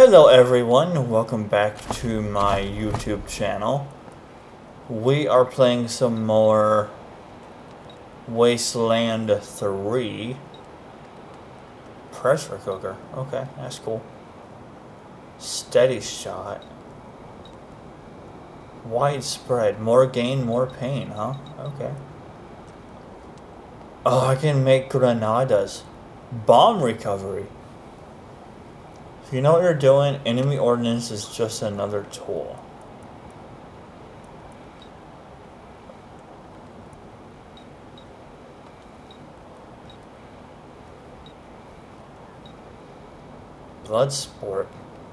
Hello everyone, welcome back to my YouTube channel. We are playing some more Wasteland 3. Pressure cooker, okay, that's cool. Steady shot. Widespread, more gain, more pain, huh? Okay. Oh, I can make granadas. Bomb recovery. If you know what you're doing, enemy ordnance is just another tool. Blood sport.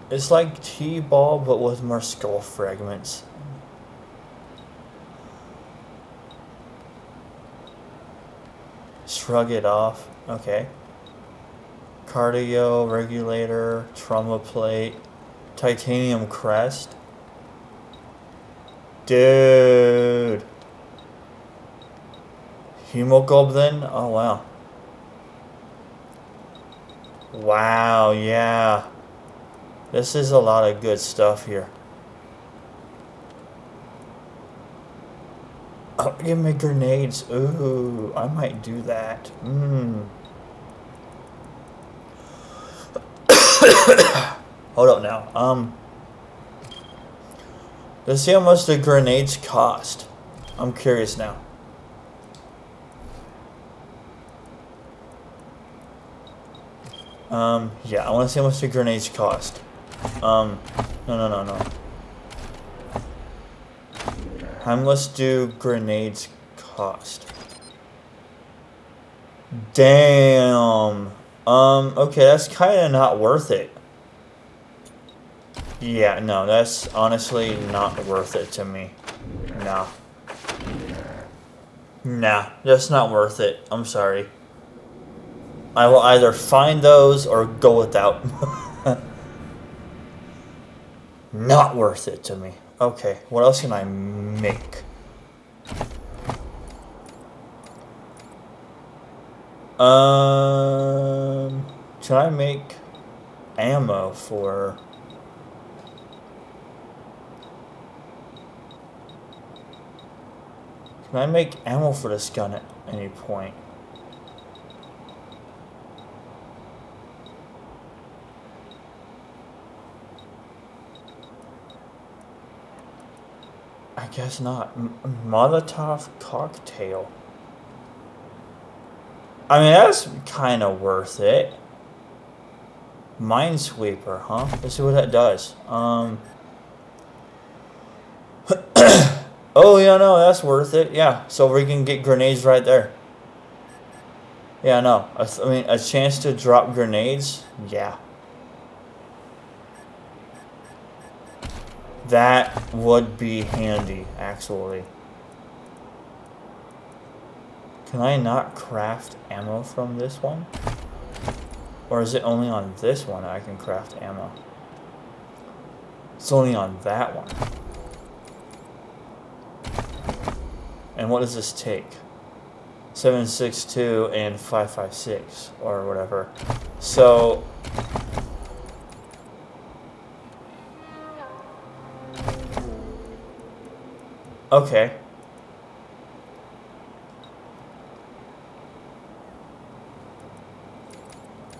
It's like T-ball, but with more skull fragments. Shrug it off. Okay. Cardio, regulator, trauma plate, titanium crest. Dude. Hemoglobin? Oh, wow. Wow, yeah. This is a lot of good stuff here. Oh, give me grenades. Ooh, I might do that. Mmm. Hold up now. Let's see how much the grenades cost. I'm curious now. Yeah, I want to see how much the grenades cost. No. How much do grenades cost? Damn. Okay, that's kind of not worth it. Yeah, no, that's honestly not worth it to me. Nah. Nah, that's not worth it. I'm sorry. I will either find those or go without. Not worth it to me. Okay, what else can I make? Can I make ammo for... Can I make ammo for this gun at any point? I guess not. Molotov cocktail. I mean, that's kind of worth it. Minesweeper, huh? Let's see what that does. Oh, yeah, no, that's worth it. Yeah, so we can get grenades right there. Yeah, no. I mean, a chance to drop grenades? Yeah. That would be handy, actually. Can I not craft ammo from this one? Or is it only on this one I can craft ammo? It's only on that one. And what does this take? 7.62 and 5.56 or whatever. So... Okay.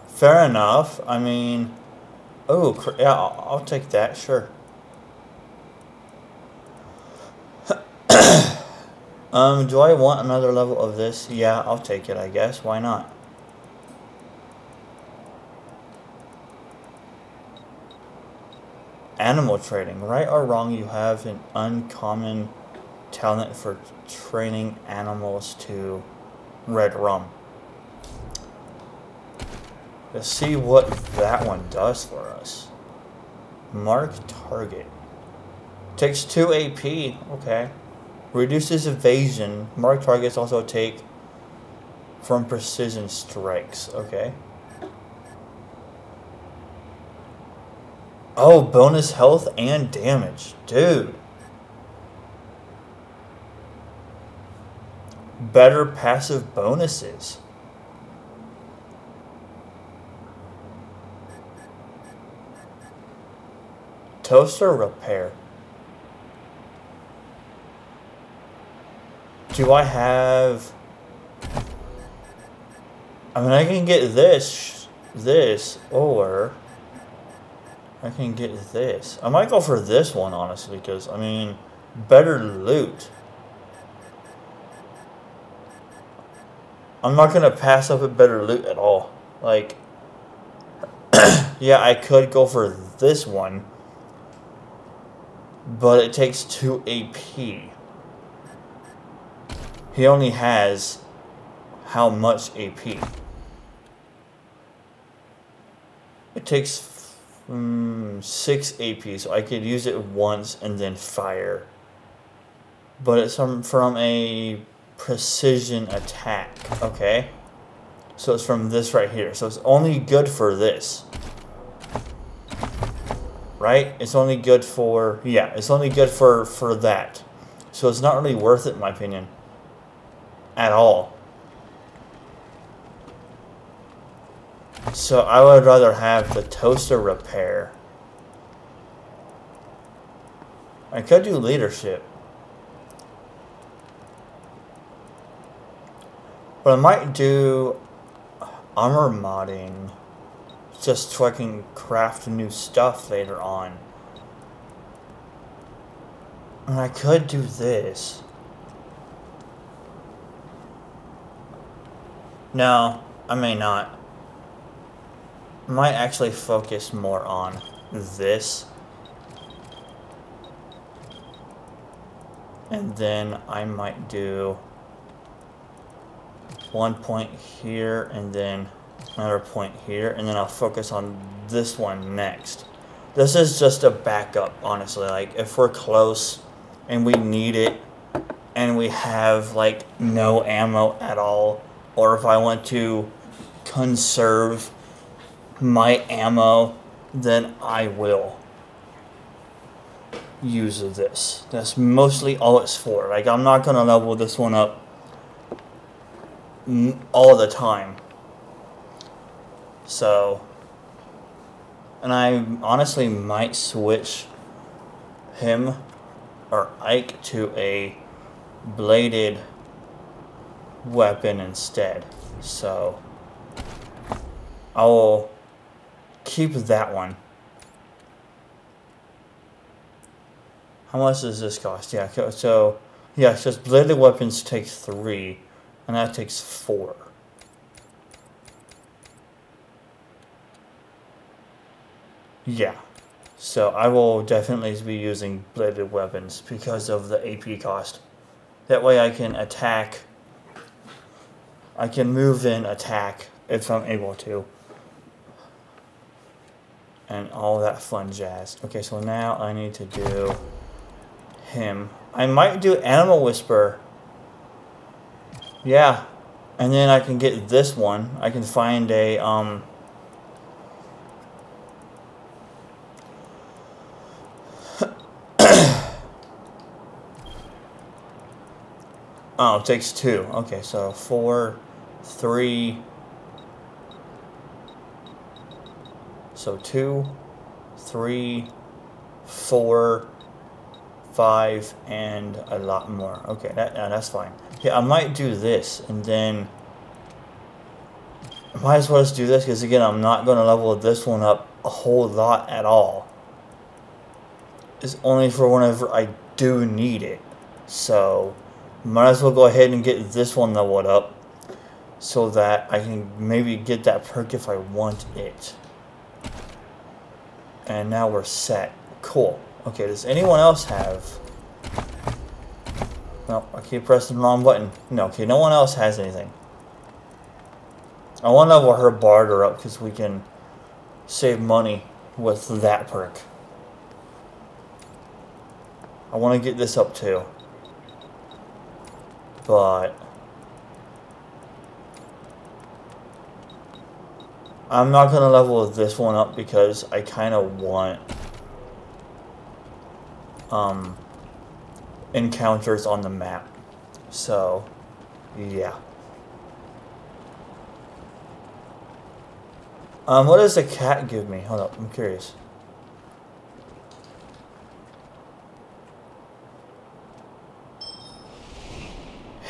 Fair enough. I mean, oh, yeah, I'll take that, sure. Do I want another level of this? Yeah, I'll take it, I guess. Why not? Animal trading. Right or wrong, you have an uncommon talent for training animals to red rum. Let's see what that one does for us. Mark target. Takes 2 AP. Okay. Reduces evasion. Mark targets also take from precision strikes. Okay. Oh, bonus health and damage. Dude. Better passive bonuses. Toaster repair. Do I have... I mean, I can get this, or I can get this. I might go for this one, honestly, because, I mean, better loot. I'm not going to pass up a better loot at all. Like, yeah, I could go for this one, but it takes 2 AP. He only has how much AP? It takes 6 AP, so I could use it once and then fire. But it's from a precision attack, okay? So it's from this right here. So it's only good for this. Right? It's only good for, yeah, it's only good for that. So it's not really worth it, in my opinion. At all. So I would rather have the toaster repair. I could do leadership. But I might do armor modding just so I can craft new stuff later on. And I could do this. No, I may not. I might actually focus more on this. And then I might do 1 point here, and then another point here, and then I'll focus on this one next. This is just a backup, honestly. Like, if we're close and we need it, and we have, like, no ammo at all, or if I want to conserve my ammo, then I will use this. That's mostly all it's for. Like, I'm not going to level this one up all the time. So, and I honestly might switch him or Ike to a bladed weapon instead. So, I will keep that one. How much does this cost? Yeah, so, yeah, it says bladed weapons take 3, and that takes 4. Yeah, so I will definitely be using bladed weapons because of the AP cost. That way I can attack, I can move in attack if I'm able to. And all that fun jazz. Okay, so now I need to do him. I might do Animal Whisperer. Yeah, and then I can get this one. I can find a, oh, it takes 2. Okay, so 4, 3. So 2, 3, 4, 5, and a lot more. Okay, that's fine. Yeah, I might do this, and then I might as well just do this, because again, I'm not going to level this one up a whole lot at all. It's only for whenever I do need it. So, might as well go ahead and get this one leveled up, so that I can maybe get that perk if I want it. And now we're set. Cool. Okay, does anyone else have... No, I keep pressing the wrong button. No, okay, no one else has anything. I want to level her barter up because we can save money with that perk. I want to get this up too. But... I'm not going to level this one up because I kind of want encounters on the map. So, yeah. What does the cat give me? Hold up, I'm curious.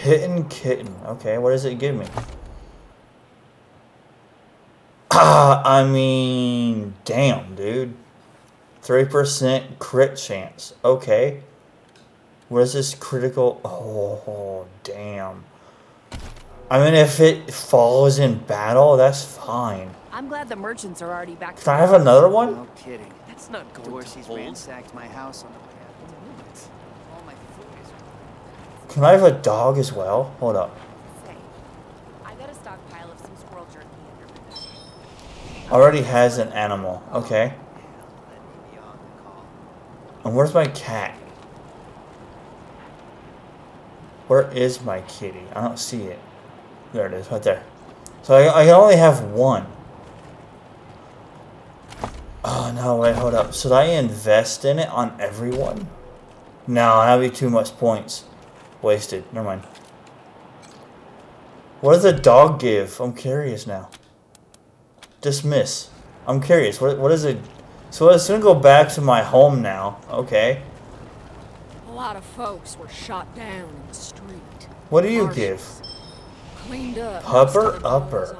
Kitten, kitten. Okay, what does it give me? Ah, I mean, damn, dude. 3% crit chance. Okay. What is this critical? Oh, damn. I mean, if it falls in battle, that's fine. I'm glad the merchants are already back. Can I have another one? No kidding. That's not good. Dorseys ransacked my house on the path. All my food is. Can I have a dog as well? Hold up. I got a stockpile of some squirrel jerky in there. Already has an animal. Okay. And where's my cat? Where is my kitty? I don't see it. There it is, right there. So I only have one. Oh, no, wait, hold up. Should I invest in it on everyone? No, that would be too much points. Wasted. Never mind. What does the dog give? I'm curious now. Dismiss. I'm curious. What is it? So it's going to go back to my home now. Okay. A lot of folks were shot down in the street. What do you give? Cleaned up. Pupper upper.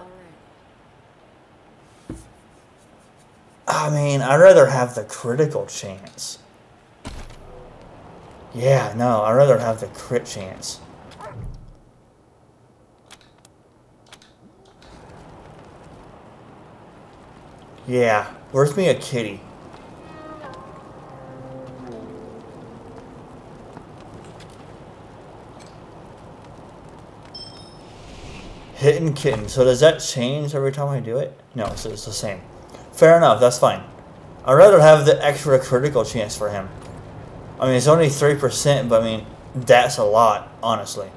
I mean, I'd rather have the critical chance. Yeah, no, I'd rather have the crit chance. Yeah, where's me a kitty? Hidden kitten. So does that change every time I do it? No, so it's the same. Fair enough, that's fine. I'd rather have the extra critical chance for him. I mean, it's only 3%, but I mean, that's a lot, honestly.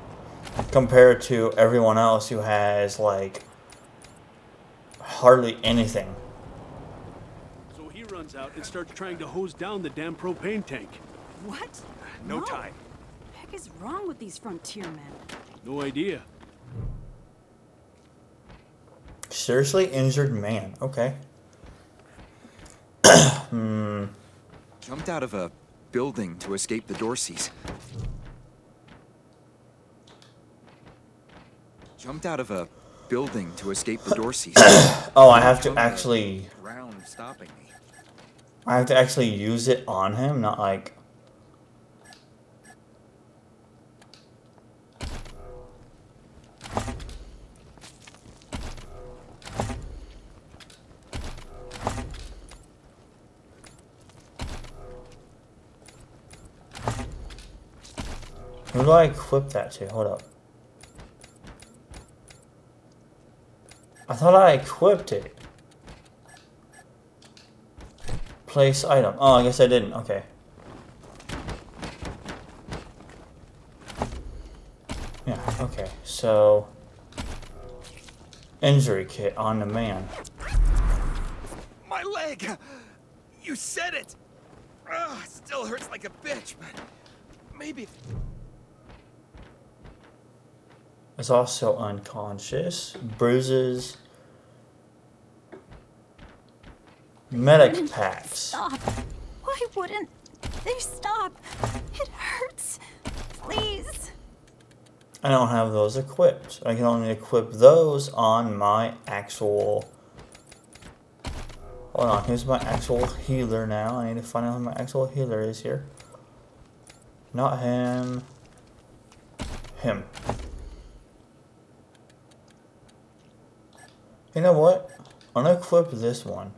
Compared to everyone else who has, like, hardly anything. So he runs out and starts trying to hose down the damn propane tank. What? No time. What the heck is wrong with these frontier men? No idea. Seriously injured man. Okay. Jumped out of a building to escape the Dorseys. Jumped out of a building to escape the Dorseys. Oh, I have to actually. I have to actually use it on him, not like. Who do I equip that to? Hold up. I thought I equipped it. Place item. Oh, I guess I didn't. Okay. Yeah, okay. So, injury kit on the man. My leg! You said it! Ugh, still hurts like a bitch, but maybe... Is also unconscious. Bruises. Medic packs. Stop. Why wouldn't they stop? It hurts. Please. I don't have those equipped. I can only equip those on my actual... Hold on. Here's my actual healer now. I need to find out who my actual healer is here. Not him. Him. You know what? I'm gonna equip this one.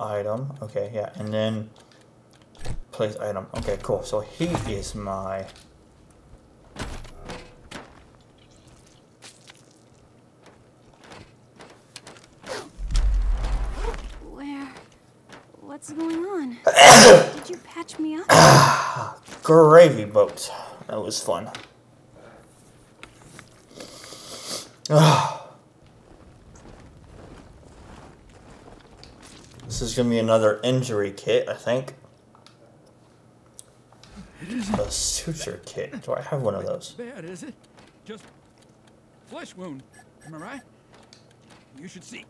Item. Okay, yeah. And then place item. Okay, cool. So he is my... Where? What's going on? Did you patch me up? Gravy boat. That was fun. This is going to be another injury kit, I think. A suture kit. Do I have one of those? Bad, is it? Just flesh wound. Am I right? You should see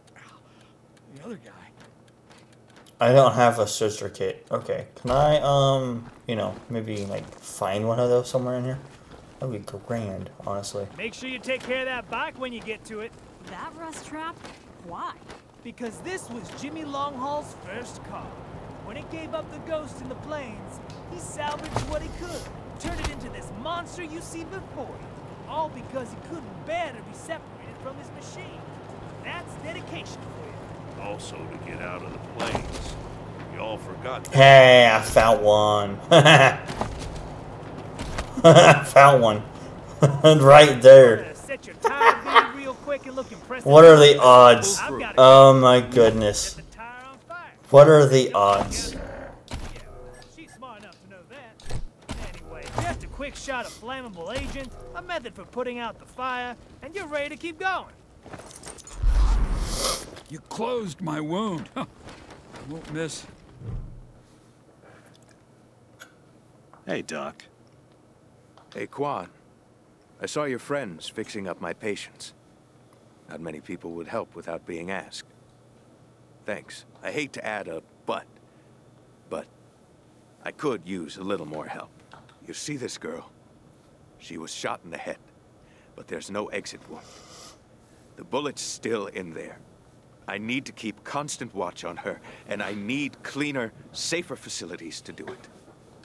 the other guy. I don't have a suture kit. Okay. Can I, you know, maybe like find one of those somewhere in here? That would be grand, honestly. Make sure you take care of that bike when you get to it. That rust trap? Why? Because this was Jimmy Longhaul's first car. When it gave up the ghost in the plains, he salvaged what he could, turned it into this monster you see before you, all because he couldn't bear to be separated from his machine. That's dedication for you. Also to get out of the plains. Y'all forgot that. Hey, I found one. I found one. Right there. What are the odds? Oh my goodness. What are the odds? She's smart enough to know that. Anyway, just a quick shot of flammable agent, a method for putting out the fire, and you're ready to keep going. You closed my wound. Won't miss. Hey, Doc. Hey, Quan. I saw your friends fixing up my patients. Not many people would help without being asked. Thanks. I hate to add a but I could use a little more help. You see this girl? She was shot in the head, but there's no exit wound. The bullet's still in there. I need to keep constant watch on her, and I need cleaner, safer facilities to do it.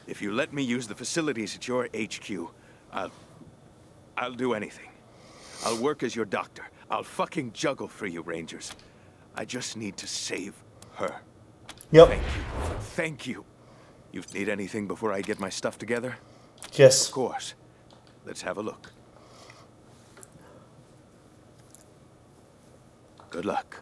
If you let me use the facilities at your HQ, I'll do anything. I'll work as your doctor. I'll fucking juggle for you, Rangers. I just need to save her. Yep. Thank you. Thank you. You need anything before I get my stuff together? Yes. Of course. Let's have a look. Good luck.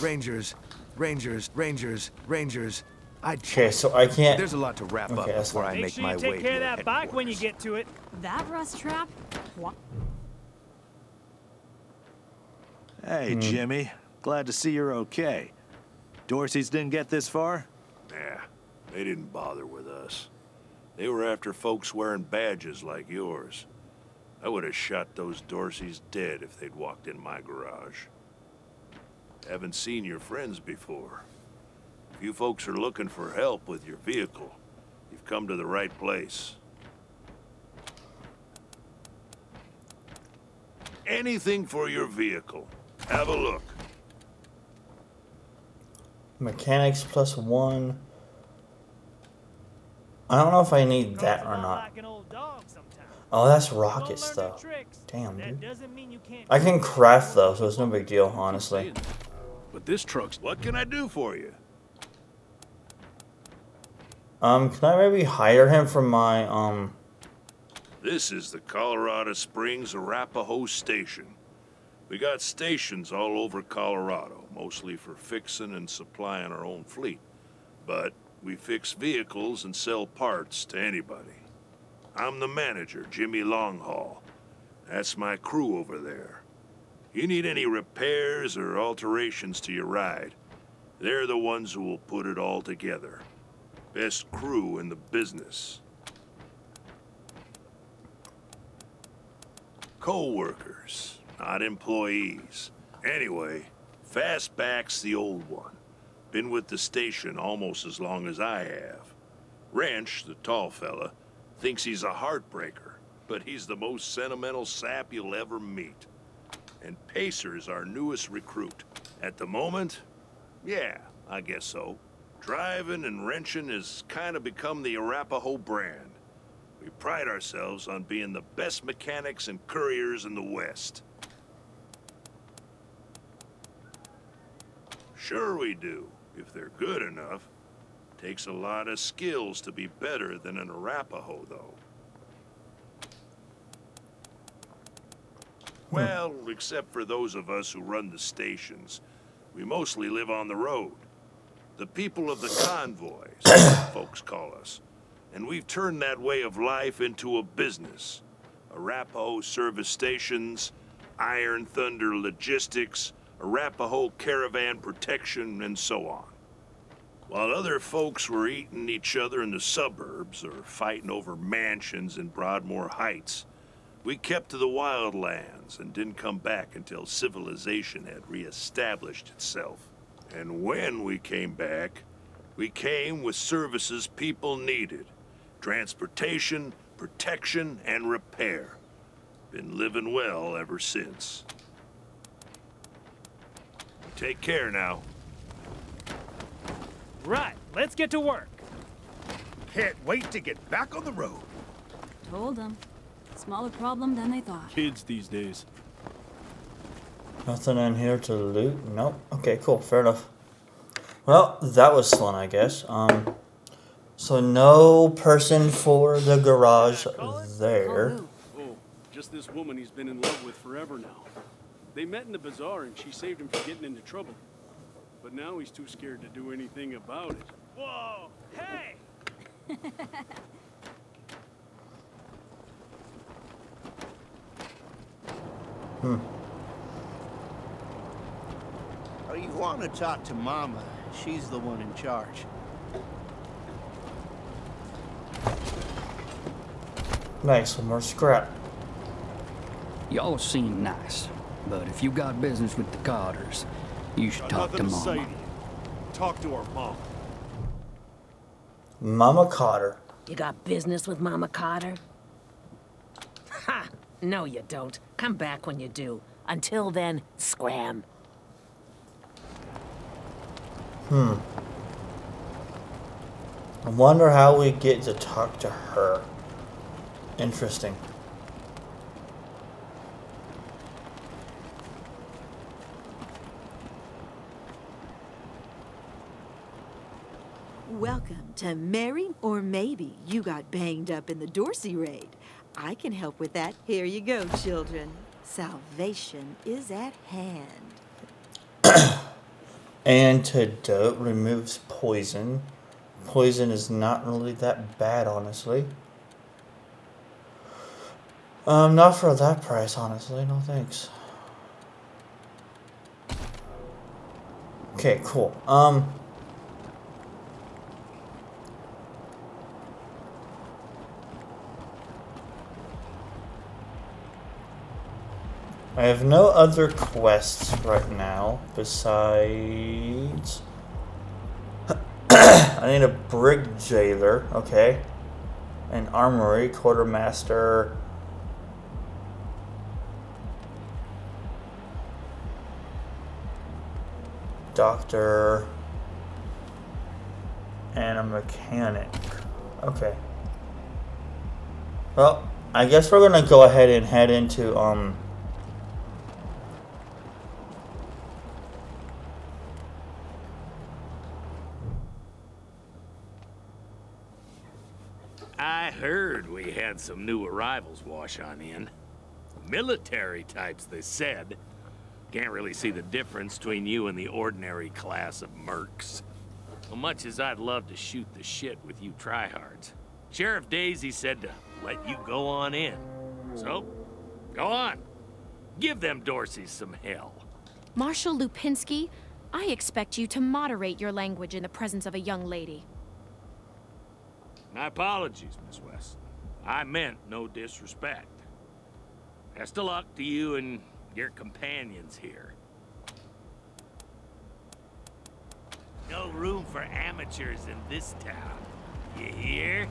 Rangers, Rangers, Rangers, Rangers. Okay, so I can't. There's a lot to wrap up before I make my way. Make sure you take care of that bike when you get to it. That rust trap? What? Hey, Jimmy. Glad to see you're okay. Dorseys didn't get this far? Nah, they didn't bother with us. They were after folks wearing badges like yours. I would have shot those Dorseys dead if they'd walked in my garage. Haven't seen your friends before. If you folks are looking for help with your vehicle, you've come to the right place. Anything for your vehicle. Have a look. Mechanics plus one. I don't know if I need that or not. Oh, that's rockets though. Damn, dude. I can craft though, so it's no big deal, honestly. But this truck's. What can I do for you? Can I maybe hire him from my This is the Colorado Springs Arapaho Station. We got stations all over Colorado, mostly for fixing and supplying our own fleet. But we fix vehicles and sell parts to anybody. I'm the manager, Jimmy Longhaul. That's my crew over there. You need any repairs or alterations to your ride, they're the ones who will put it all together. Best crew in the business. Co-workers, not employees. Anyway, Fastback's the old one. Been with the station almost as long as I have. Ranch, the tall fella, thinks he's a heartbreaker, but he's the most sentimental sap you'll ever meet. And Pacer's our newest recruit. At the moment, yeah, I guess so. Driving and wrenching has kind of become the Arapaho brand. We pride ourselves on being the best mechanics and couriers in the West. Sure we do, if they're good enough. Takes a lot of skills to be better than an Arapaho, though. Well, except for those of us who run the stations. We mostly live on the road. The people of the convoys, folks call us. And we've turned that way of life into a business. Arapaho service stations, Iron Thunder logistics, Arapaho caravan protection, and so on. While other folks were eating each other in the suburbs or fighting over mansions in Broadmoor Heights, we kept to the wildlands and didn't come back until civilization had reestablished itself. And when we came back, we came with services people needed. Transportation, protection, and repair. Been living well ever since. Take care now. Right, let's get to work. Can't wait to get back on the road. Told them. Smaller problem than they thought. Kids these days. Nothing in here to loot? Nope. Okay, cool. Fair enough. Well, that was fun, I guess. So no person for the garage there. Oh, just this woman he's been in love with forever now. They met in the bazaar and she saved him from getting into trouble. But now he's too scared to do anything about it. Whoa! Hey! Hmm. Oh, you want to talk to Mama? She's the one in charge. Nice, one more scrap. Y'all seem nice, but if you got business with the Cotters, you should talk to Mama. Talk to our mom. Mama Cotter. You got business with Mama Cotter? Ha! No, you don't. Come back when you do. Until then, scram. Hmm. I wonder how we get to talk to her. Interesting. Welcome to Mary or Maybe You Got Banged Up in the Dorsey Raid. I can help with that. Here you go, children. Salvation is at hand. Antidote removes poison. Poison is not really that bad, honestly. Not for that price, honestly. No thanks. Okay, cool. I have no other quests right now besides... I need a brig jailer, okay. An armory, quartermaster... doctor... and a mechanic. Okay. Well, I guess we're gonna go ahead and head into, I heard we had some new arrivals wash on in. Military types, they said. Can't really see the difference between you and the ordinary class of mercs. As much as I'd love to shoot the shit with you tryhards. Sheriff Daisy said to let you go on in. So, go on. Give them Dorseys some hell. Marshal Lupinski, I expect you to moderate your language in the presence of a young lady. My apologies, Miss West. I meant no disrespect. Best of luck to you and your companions here. No room for amateurs in this town. You hear?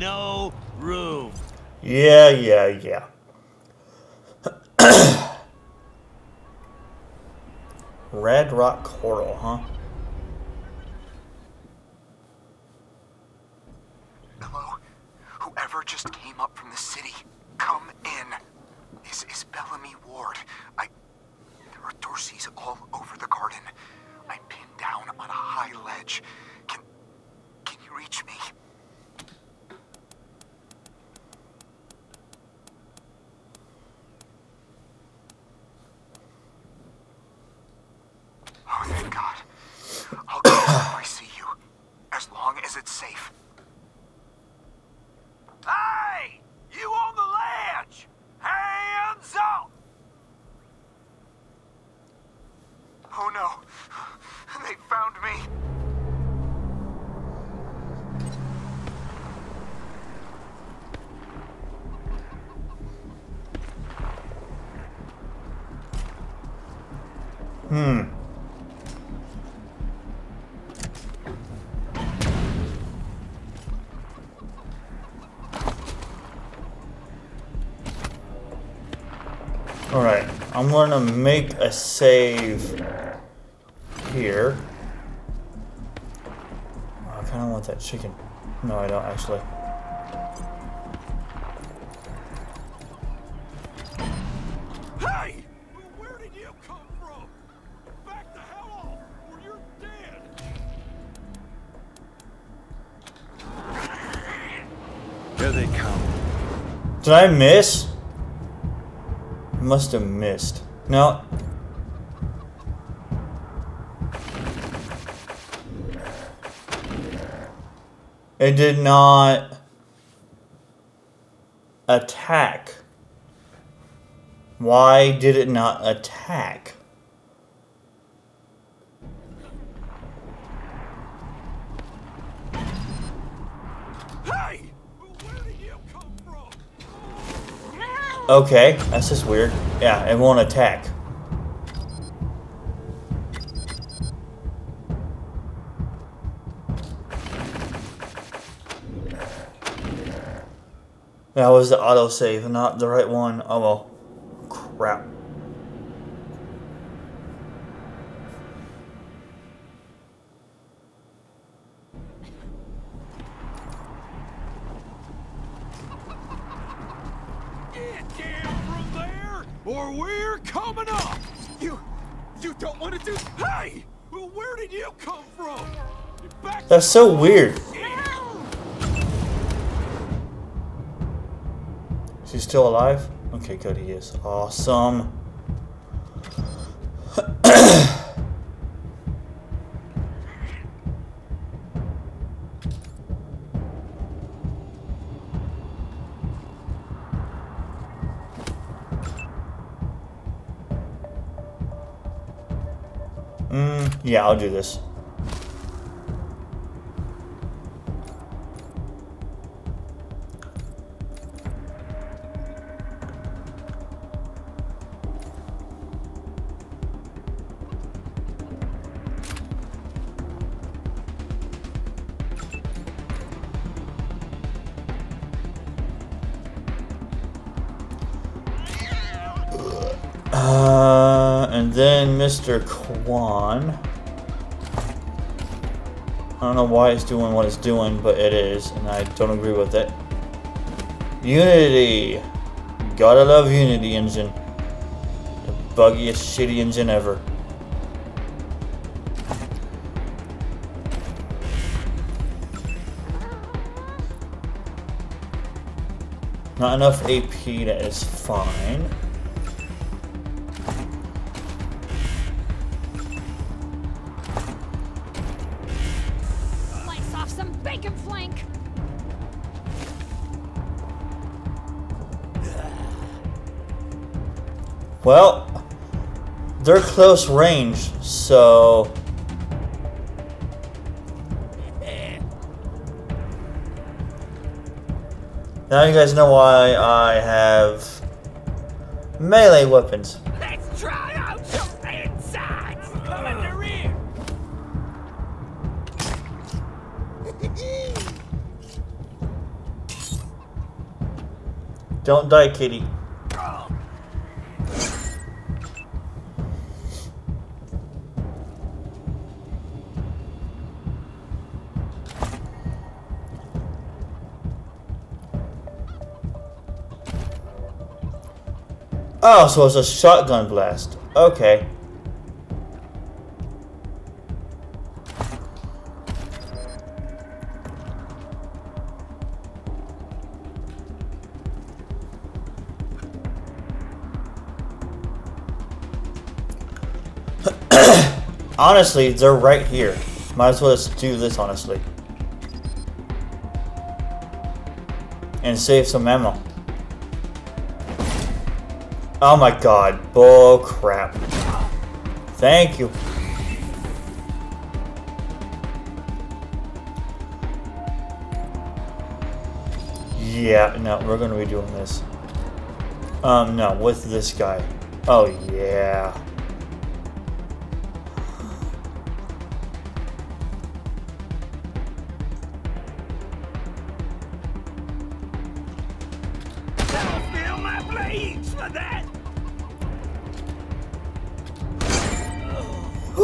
No room. Yeah, yeah, yeah. Red Rock Corral, huh? Hello? Whoever just came up from the city, come in. This is Bellamy Ward. There are Dorseys all over the garden. I'm pinned down on a high ledge. Can you reach me? Oh, thank God. I'll go if I see you, as long as it's safe. Hey! You on the ledge! Hands up! Oh no! They found me! Hmm. Alright, I'm gonna make a save here. Oh, I kinda want that chicken. No, I don't actually. Hey! Where did you come from? Back the hell off, or you're dead! Here they come. Did I miss? Must have missed. No. It did not attack. Why did it not attack? Okay, that's just weird. Yeah, it won't attack. That was the autosave, not the right one. Oh well. Crap. That's so weird. Is he still alive? Okay, good, he is. Awesome. Yeah, I'll do this. And then Mr. Kwan. I don't know why it's doing what it's doing, but it is, and I don't agree with it. Unity. Gotta love Unity Engine. The buggiest, shitty engine ever. Not enough AP, that is fine. Well, they're close range, so now you guys know why I have melee weapons. Let's try out your insides. Come in the rear. Don't die, kitty. Oh, so it's a shotgun blast. Okay. Honestly, they're right here. Might as well just do this, honestly. And save some ammo. Oh my god, bull crap. Thank you. Yeah, no, we're gonna be doing this. No, with this guy. Oh yeah.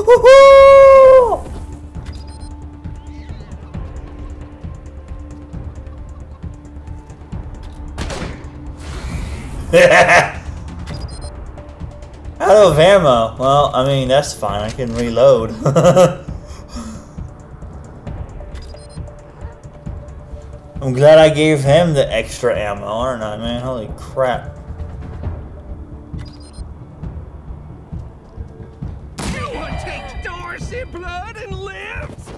Woo-hoo-hoo! Out of ammo. Well, I mean, that's fine. I can reload. I'm glad I gave him the extra ammo, aren't I, man? Holy crap. No one takes Dorsey blood and lives.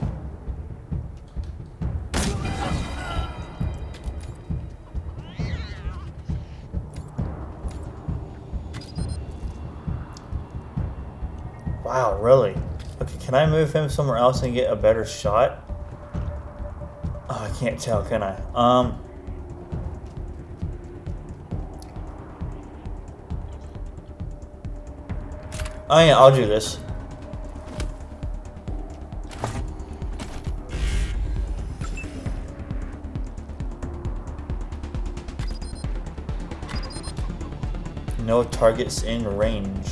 Wow, really? Okay, can I move him somewhere else and get a better shot? Oh, I can't tell, can I? Oh yeah, I'll do this. No targets in range.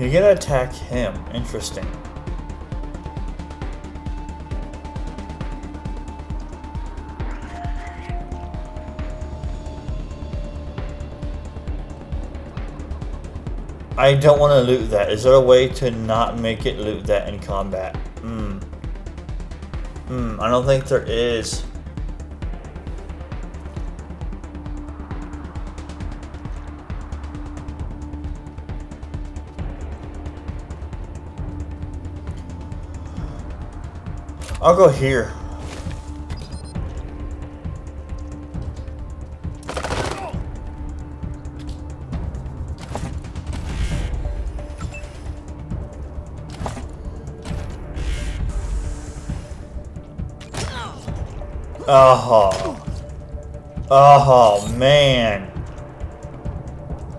You gotta attack him. Interesting. I don't want to loot that. Is there a way to not make it loot that in combat? I don't think there is. I'll go here. Oh. Oh, man.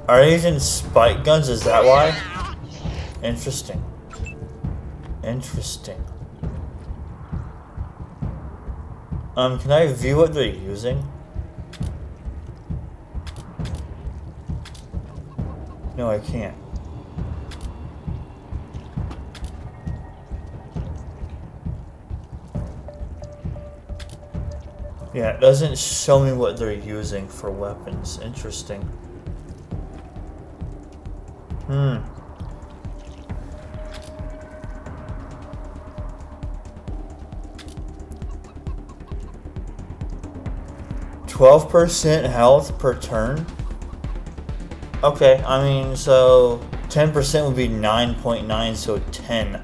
Are these in spike guns? Is that why? Interesting. Interesting. Can I view what they're using? No, I can't. Yeah, it doesn't show me what they're using for weapons. Interesting. Hmm. 12% health per turn? Okay, I mean, so 10% would be 9.9, so 10.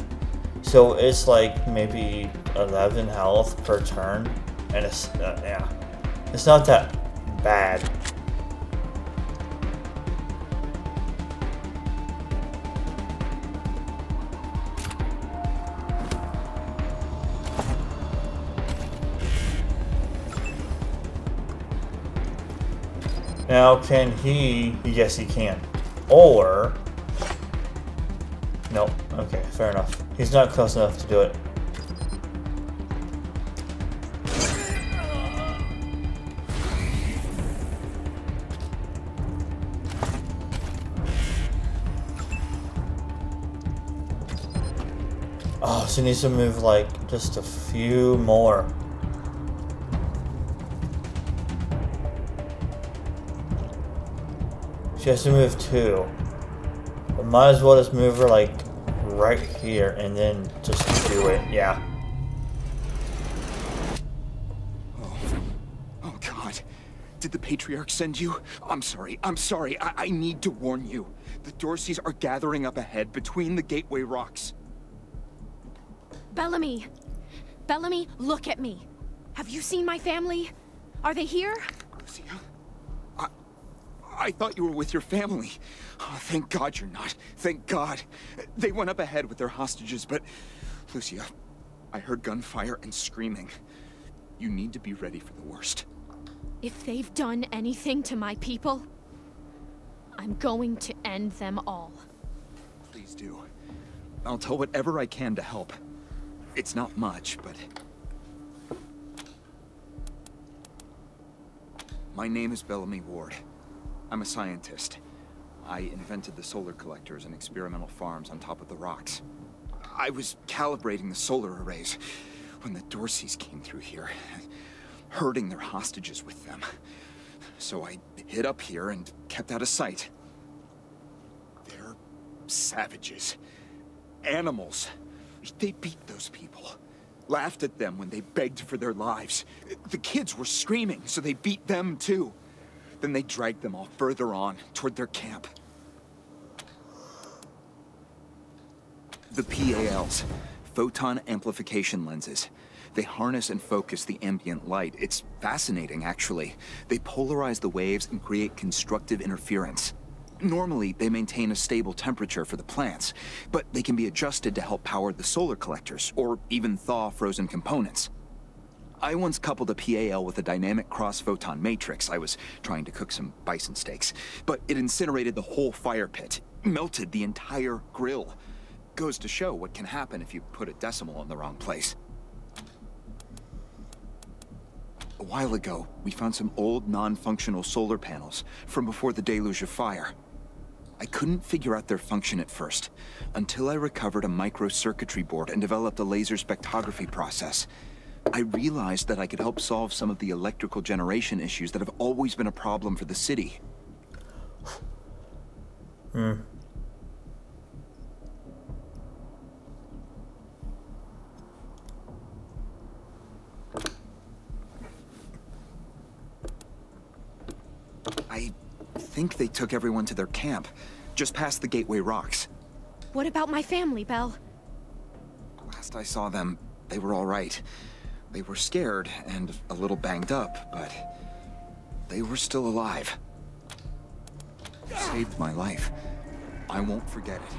So it's like maybe 11 health per turn. And it's, yeah, it's not that bad. Now, can he? Yes, he can. Or, nope. Okay, fair enough. He's not close enough to do it. She needs to move like just a few more. She has to move 2. But might as well just move her like right here and then just do it. Yeah. Oh God. Did the Patriarch send you? I'm sorry. I need to warn you. The Dorseys are gathering up ahead between the Gateway Rocks. Bellamy! Bellamy, look at me! Have you seen my family? Are they here? Lucia? I thought you were with your family. Oh, thank God you're not. Thank God. They went up ahead with their hostages, but... Lucia, I heard gunfire and screaming. You need to be ready for the worst. If they've done anything to my people, I'm going to end them all. Please do. I'll tell whatever I can to help. It's not much, but... My name is Bellamy Ward. I'm a scientist. I invented the solar collectors and experimental farms on top of the rocks. I was calibrating the solar arrays when the Dorseys came through here, herding their hostages with them. So I hid up here and kept out of sight. They're savages. Animals. They beat those people. Laughed at them when they begged for their lives. The kids were screaming, so they beat them too. Then they dragged them all further on, toward their camp. The PALs, photon amplification lenses. They harness and focus the ambient light. It's fascinating, actually. They polarize the waves and create constructive interference. Normally, they maintain a stable temperature for the plants, but they can be adjusted to help power the solar collectors, or even thaw frozen components. I once coupled a PAL with a dynamic cross-photon matrix. I was trying to cook some bison steaks, but it incinerated the whole fire pit, melted the entire grill. Goes to show what can happen if you put a decimal in the wrong place. A while ago, we found some old, non-functional solar panels from before the deluge of fire. I couldn't figure out their function at first, until I recovered a microcircuitry board and developed a laser spectrography process. I realized that I could help solve some of the electrical generation issues that have always been a problem for the city. I think they took everyone to their camp, just past the Gateway Rocks. What about my family, Bell? Last I saw them, they were all right. They were scared and a little banged up, but they were still alive. It saved my life. I won't forget it.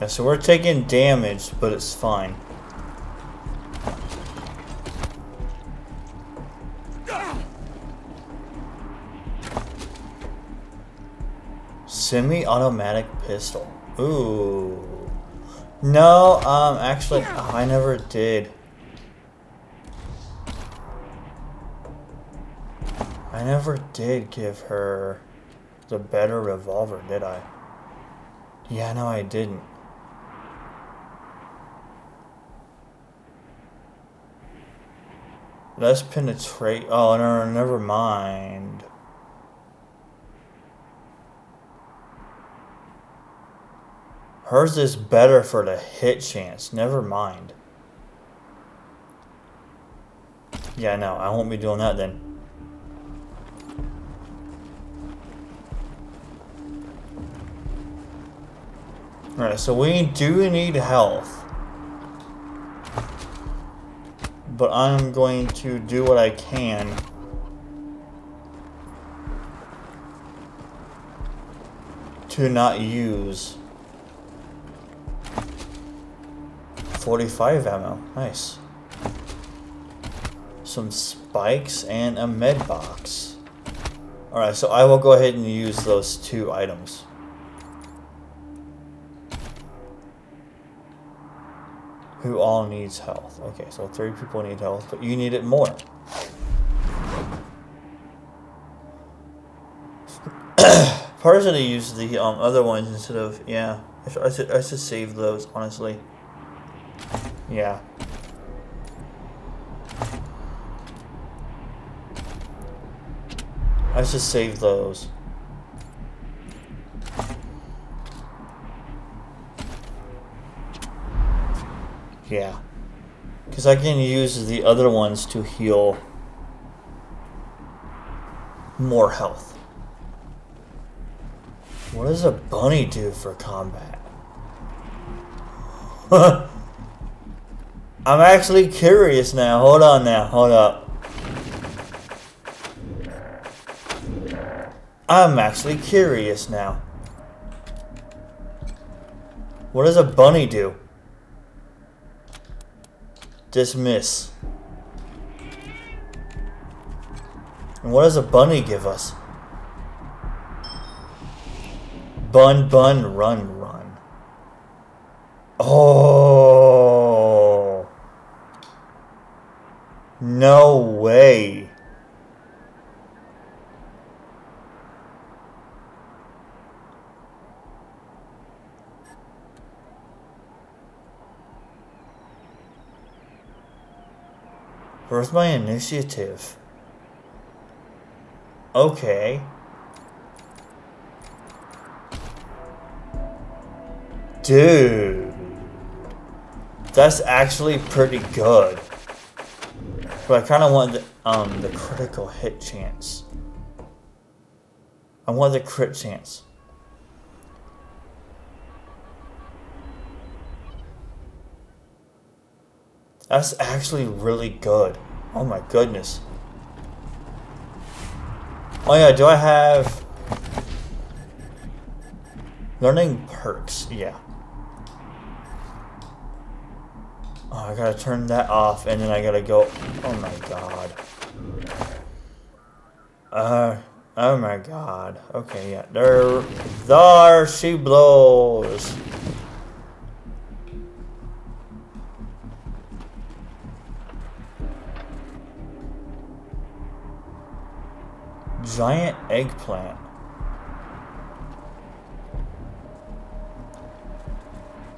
Yeah, so we're taking damage, but it's fine. Semi-automatic pistol. Ooh. No, actually, I never did. I never did give her the better revolver, did I? Yeah, no, I didn't. Let's penetrate. Oh, no, never mind. Hers is better for the hit chance. Never mind. Yeah, no, I won't be doing that then. Alright, so we do need health. But I'm going to do what I can. To not use 45 ammo. Nice. Some spikes and a med box. Alright, so I will go ahead and use those two items. Who all needs health. Okay, so 3 people need health, but you need it more. Personally, use the other ones instead of, yeah. I should save those, honestly. Yeah. I should save those. Yeah, because I can use the other ones to heal more health. What does a bunny do for combat? I'm actually curious now. Hold on now. Hold up. I'm actually curious now. What does a bunny do? Dismiss. And what does a bunny give us? Bun, bun, run, run. Oh. No way. Where's my initiative? Okay. Dude. That's actually pretty good. But I kind of want the critical hit chance. I want the crit chance. That's actually really good. Oh my goodness. Oh yeah, do I have learning perks? Yeah. Oh, I gotta turn that off and then I gotta go. Oh my god. Oh my god. Okay, yeah. There she blows. Giant eggplant.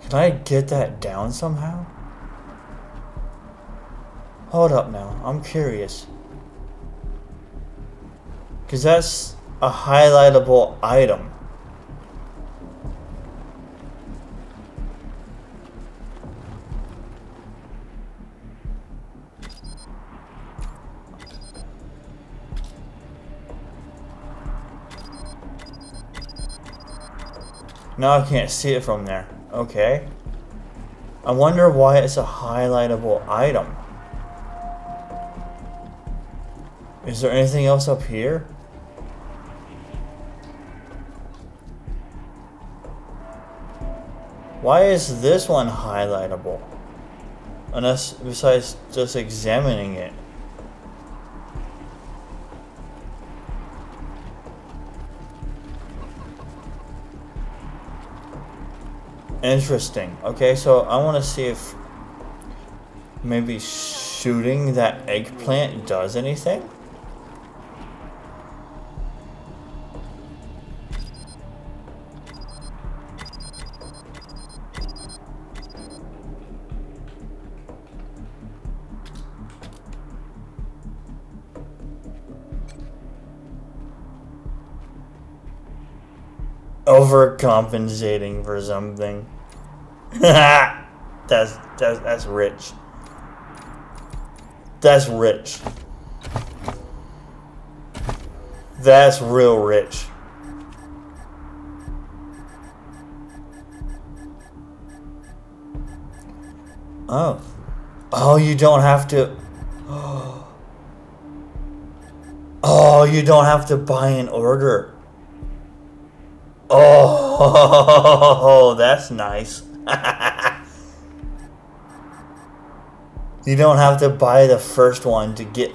Can I get that down somehow? Hold up now, I'm curious. Because that's a highlightable item. Now I can't see it from there. Okay. I wonder why it's a highlightable item. Is there anything else up here? Why is this one highlightable? Unless, besides just examining it. Interesting. Okay, so I want to see if maybe shooting that eggplant does anything. Overcompensating for something. That's rich. That's rich. That's real rich. Oh. Oh, you don't have to. Oh, you don't have to buy an order. Oh, that's nice. You don't have to buy the first one to get.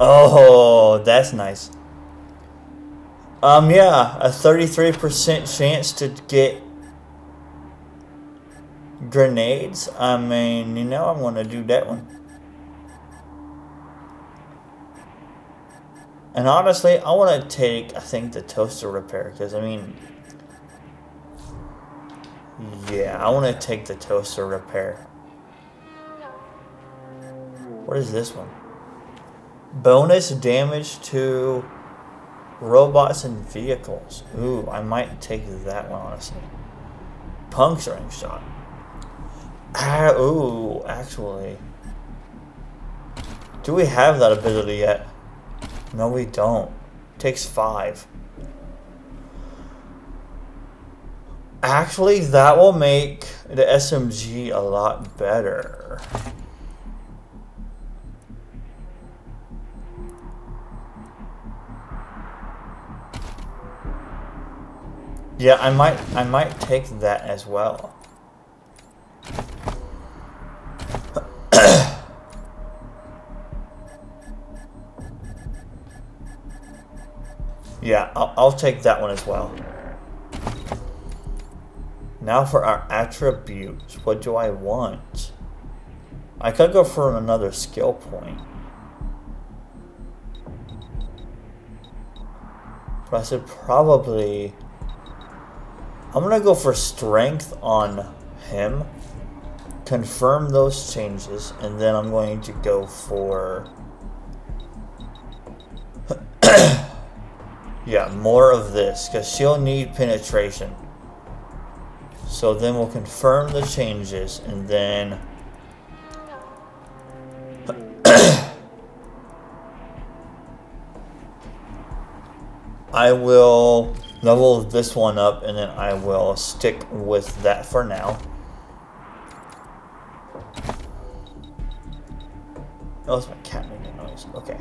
Oh, that's nice. Yeah, a 33% chance to get grenades. I mean, you know, I'm gonna do that one. And honestly, I want to take, I think, the toaster repair, because, I mean, yeah, I want to take the toaster repair. What is this one? Bonus damage to robots and vehicles. Ooh, I might take that one, honestly. Puncturing shot. Ah, ooh, actually. Do we have that ability yet? No, we don't. Takes 5. Actually, that will make the SMG a lot better. Yeah, I might take that as well. Yeah, I'll take that one as well. Now for our attributes. What do I want? I could go for another skill point. But I should probably... I'm gonna go for strength on him. Confirm those changes, and then I'm going to go for... yeah, more of this, because she'll need penetration. So then we'll confirm the changes, and then... I will level this one up, and then I will stick with that for now. Oh, it's my cat making noise. Okay.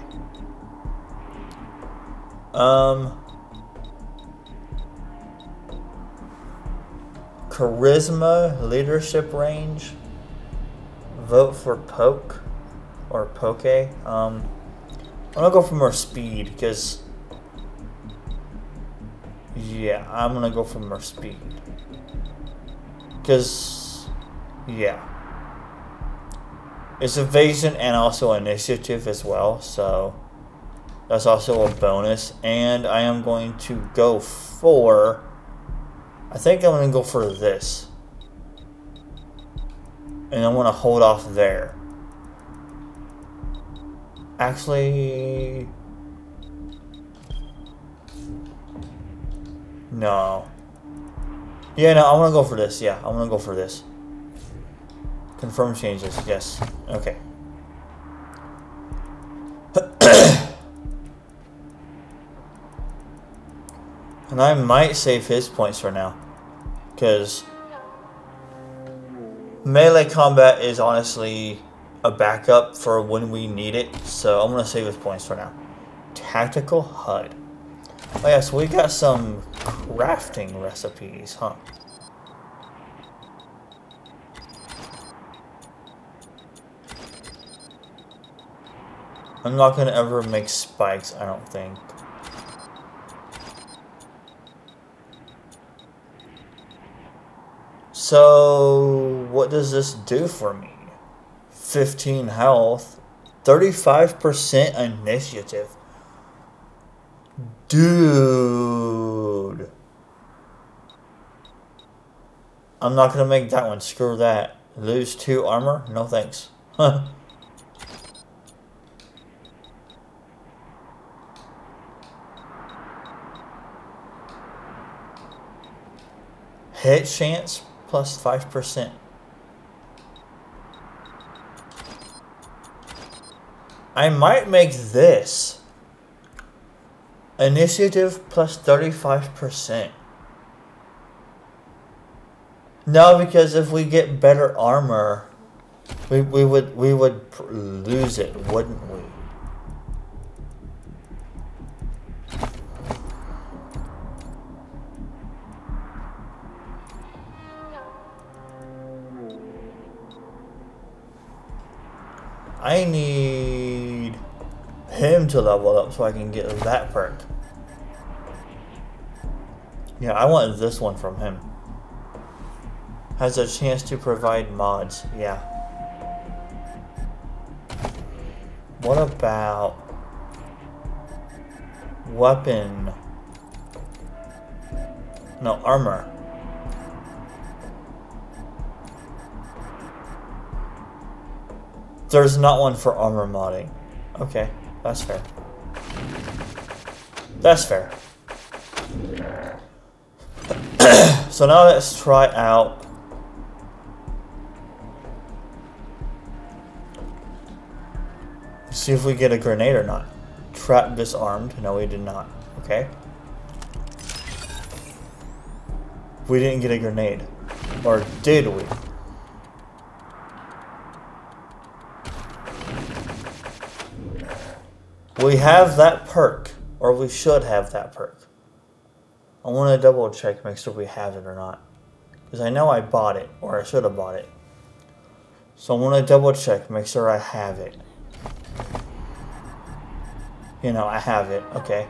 Charisma, leadership range, vote for poke or poke. I'm gonna go for more speed because, yeah, I'm gonna go for more speed because, yeah, it's evasion and also initiative as well, so that's also a bonus. And I am going to go for... I think I'm going to go for this. And I'm going to hold off there. Actually... no. Yeah, no, I'm going to go for this. Yeah, I'm going to go for this. Confirm changes. Yes. Okay. And I might save his points for now, because melee combat is honestly a backup for when we need it, so I'm going to save his points for now. Tactical HUD. Oh yeah, so we got some crafting recipes, huh? I'm not going to ever make spikes, I don't think. So, what does this do for me? 15 health, 35% initiative. Dude. I'm not going to make that one. Screw that. Lose 2 armor? No thanks. Huh. Hit chance? Plus 5%. I might make this. Initiative plus 35%. No, because if we get better armor, we would lose it, wouldn't we? I need him to level up so I can get that perk. Yeah, I want this one from him. Has a chance to provide mods. Yeah. What about weapon? No, armor. There's not one for armor modding. Okay, that's fair. That's fair. So now let's try out... see if we get a grenade or not. Trap disarmed. No, we did not. Okay. We didn't get a grenade. Or did we? We have that perk, or we should have that perk. I want to double check, make sure we have it or not. Because I know I bought it, or I should have bought it. So I want to double check, make sure I have it. You know, I have it, okay.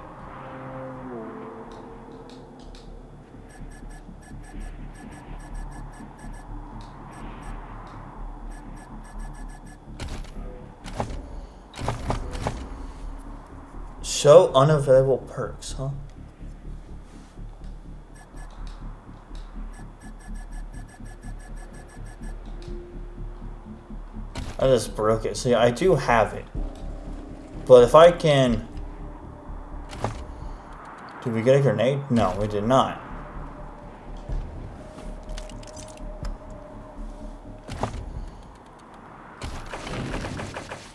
Show unavailable perks, huh? I just broke it. So yeah, I do have it. But if I can... Did we get a grenade? No, we did not.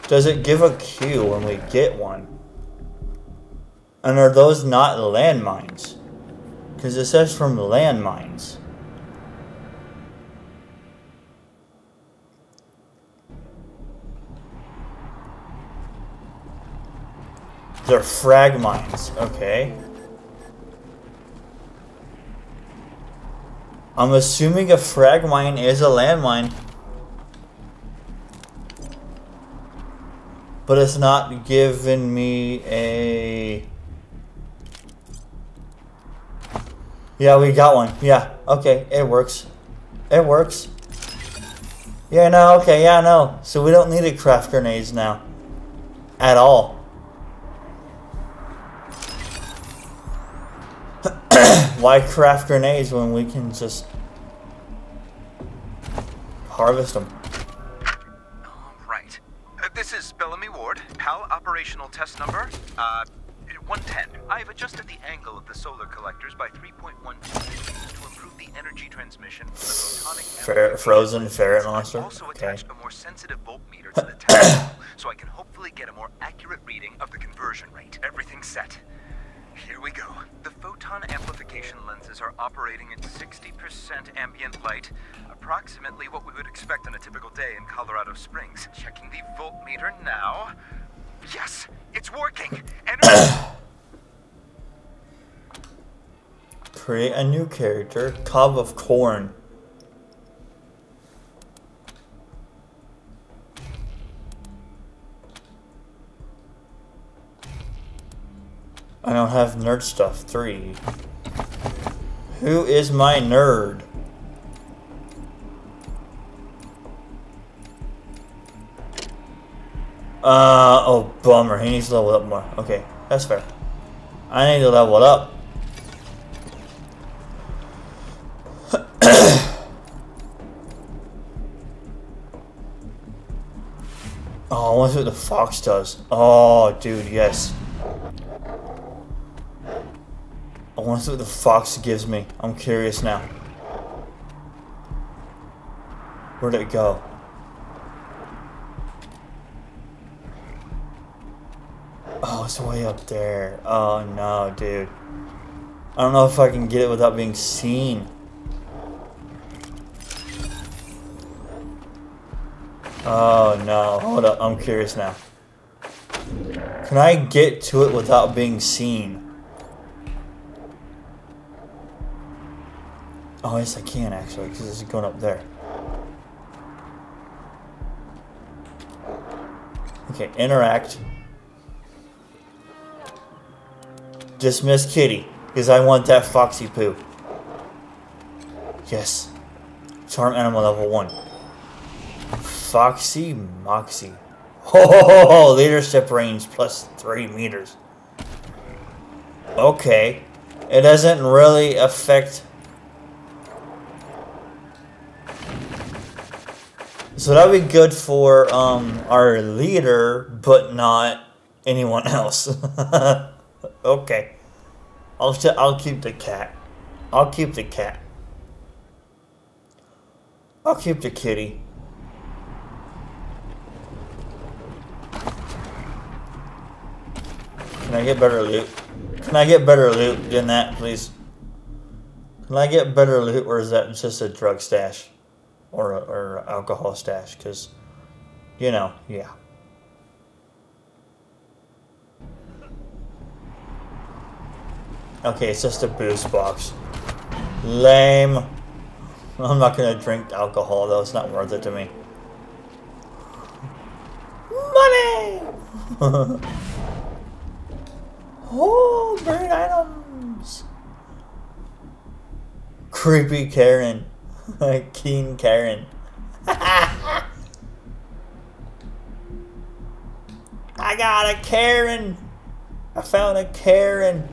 Does it give a cue when we get one? And are those not landmines? Because it says from landmines. They're frag mines, okay. I'm assuming a frag mine is a landmine. But it's not giving me a... Yeah, we got one. Yeah, okay, it works. It works. Yeah, no, okay, yeah, no. So we don't need to craft grenades now. At all. Why craft grenades when we can just harvest them? Right. This is Bellamy Ward, PAL operational test number 110. I've adjusted the angle of the solar collectors by 3.12 degrees to improve the energy transmission for the photonic frozen ferret monster. I've also attached a more sensitive voltmeter to the test, so I can hopefully get a more accurate reading of the conversion rate. Everything's set. Here we go. The photon amplification lenses are operating at 60% ambient light, approximately what we would expect on a typical day in Colorado Springs. Checking the voltmeter now. Yes, it's working. Create a new character, Cob of Corn. I don't have nerd stuff. 3. Who is my nerd? Oh, bummer. He needs to level up more. Okay, that's fair. I need to level up. Oh, I wonder what the fox does. Oh, dude, yes. I want to see what the fox gives me. I'm curious now. Where'd it go? Oh, it's way up there. Oh no, dude. I don't know if I can get it without being seen. Oh no, hold up. I'm curious now. Can I get to it without being seen? Oh, yes, I can, actually, because it's going up there. Okay, interact. Dismiss kitty, because I want that foxy poo. Yes. Charm animal level 1. Foxy Moxie. Oh, leadership range plus 3 meters. Okay. It doesn't really affect... So that would be good for our leader, but not anyone else. Okay. I'll keep the cat. I'll keep the cat. I'll keep the kitty. Can I get better loot? Can I get better loot than that, please? Can I get better loot, or is that just a drug stash? Or alcohol stash, because, you know, yeah. Okay, it's just a boost box. Lame. I'm not going to drink alcohol, though. It's not worth it to me. Money! Oh, burn items. Creepy Karen. Keen Karen. I got a Karen. I found a Karen.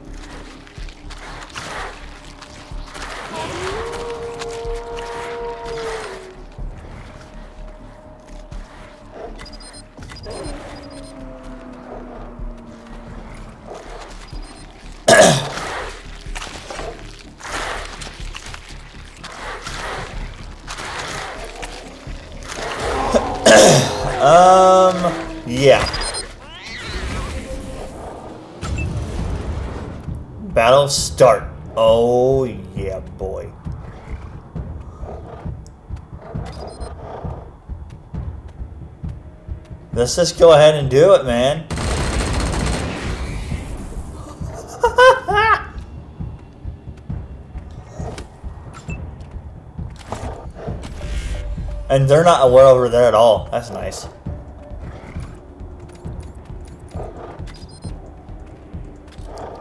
Yeah. Battle start. Oh yeah, boy. Let's just go ahead and do it, man. And they're not aware over there at all. That's nice.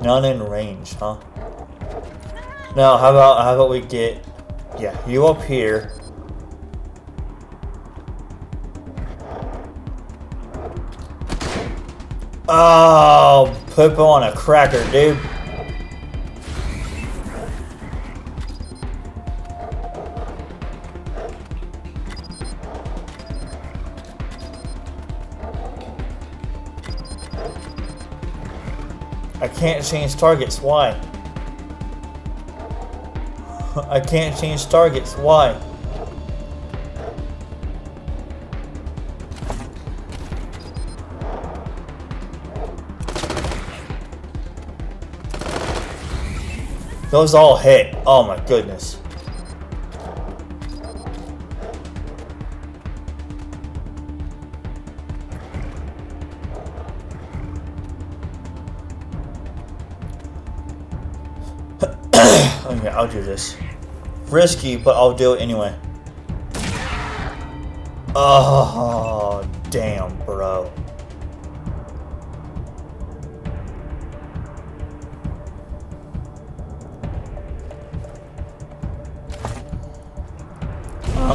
None in range, huh? No, how about we get, yeah, you up here. Oh, poop on a cracker, dude. I can't change targets, why? I can't change targets, why? Those all hit, oh my goodness. I'll do this. Risky, but I'll do it anyway. Oh, damn, bro.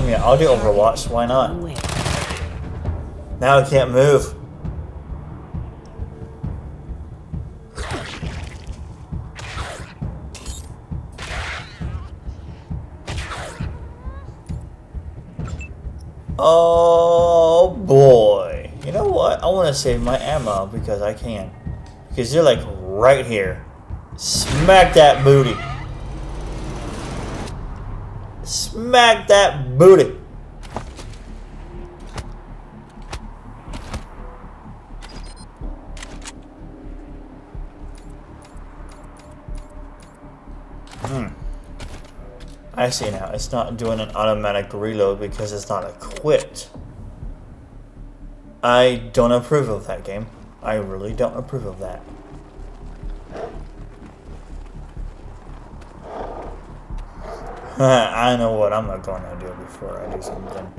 Yeah, I'll do Overwatch. Why not? Now I can't move. Oh boy, you know what, I want to save my ammo because I can, because you're like right here. Smack that booty, smack that booty. I see now, it's not doing an automatic reload because it's not equipped. I don't approve of that game. I really don't approve of that. I know what I'm not going to do before I do something.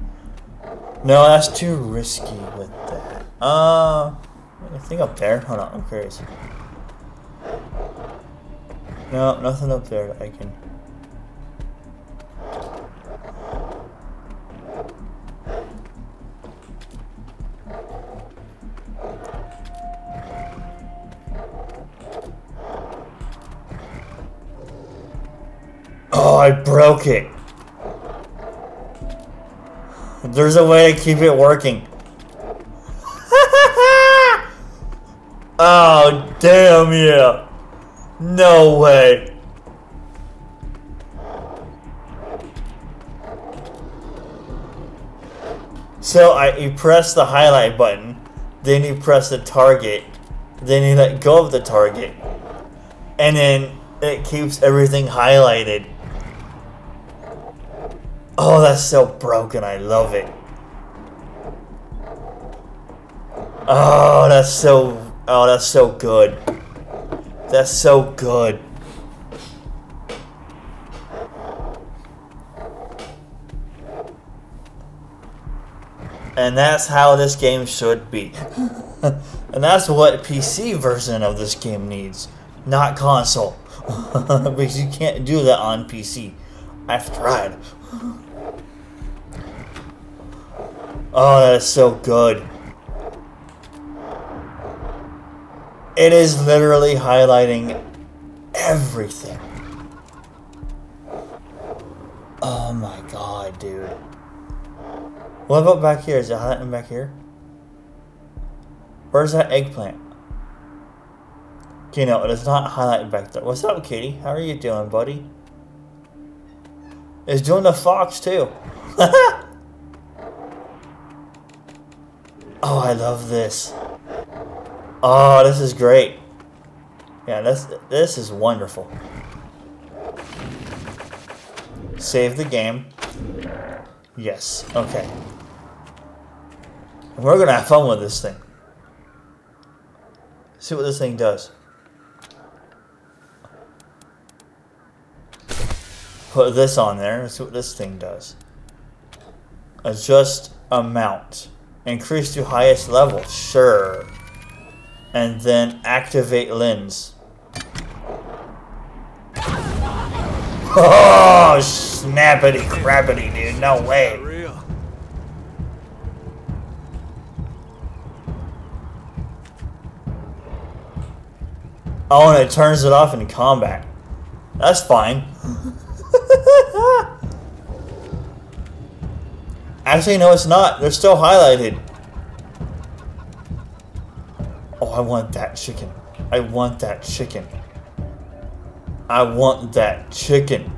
No, that's too risky with that. Anything up there? Hold on, I'm curious. No, nothing up there that I can... Oh, I broke it. There's a way to keep it working. Oh, damn, yeah. No way. So you press the highlight button, then you press the target, then you let go of the target, and then it keeps everything highlighted. Oh, that's so broken. I love it. Oh, that's so good. That's so good. And that's how this game should be. And that's what PC version of this game needs, not console. Because you can't do that on PC. I've tried. Oh, that's so good. It is literally highlighting everything. Oh my god, dude. What about back here? Is it highlighting back here? Where's that eggplant? Okay, no, it is not highlighting back there. What's up, Kitty? How are you doing, buddy? It's doing the fox, too. Oh, I love this. Oh, this is great. Yeah, this is wonderful. Save the game. Yes, okay. We're gonna have fun with this thing. See what this thing does. Put this on there and see what this thing does. Adjust amount. Increase to highest level. Sure. And then activate lens. Oh, snappity crappity, dude. No way. Oh, and it turns it off in combat. That's fine. Actually, no, it's not. They're still highlighted. Oh, I want that chicken. I want that chicken. I want that chicken.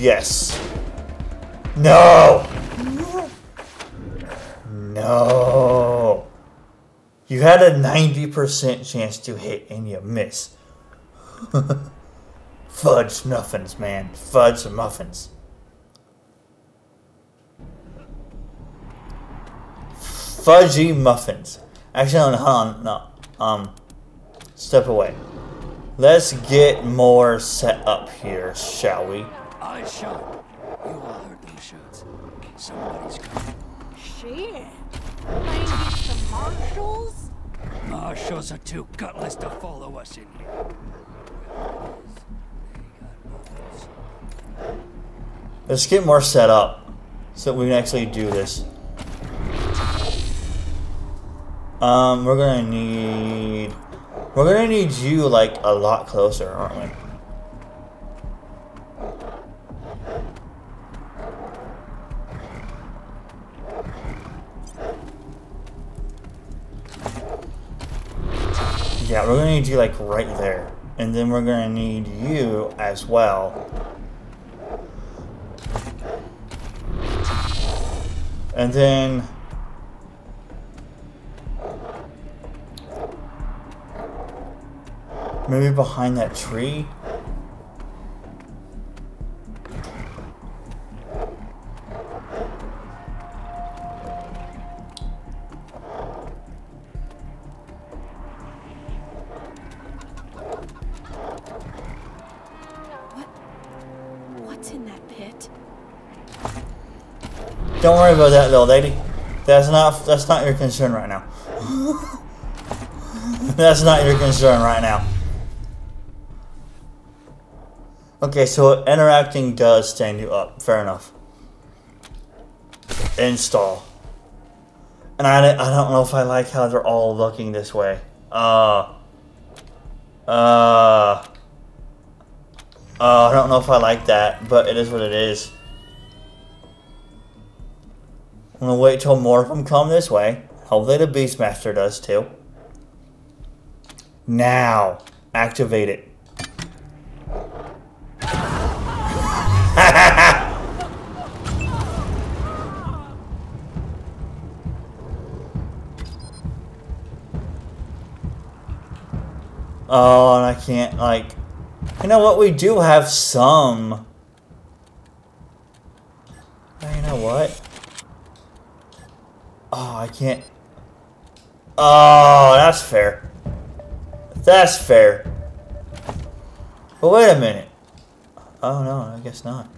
Yes. No! No! You had a 90% chance to hit and you miss. Fudge muffins, man. Fudge muffins. Fudgy muffins. Actually, hold on. No. Step away. Let's get more set up here, shall we? I shot. You all heard those shots. Somebody's coming. Shit. Maybe some marshals? Marshals are too gutless to follow us in here. Let's get more set up so we can actually do this. We're gonna need... We're gonna need you, like, a lot closer, aren't we? Yeah, we're gonna need you, like, right there. And then we're gonna need you as well. And then... Maybe behind that tree? What's in that pit? Don't worry about that, little lady. That's not your concern right now. That's not your concern right now. Okay, so interacting does stand you up. Fair enough. Install. And I don't know if I like how they're all looking this way. I don't know if I like that, but it is what it is. I'm gonna wait till more of them come this way. Hopefully the Beastmaster does too. Now, activate it. Oh, and I can't, like... You know what? We do have some. You know what? Oh, I can't... Oh, that's fair. That's fair. But wait a minute. Oh, no, I guess not.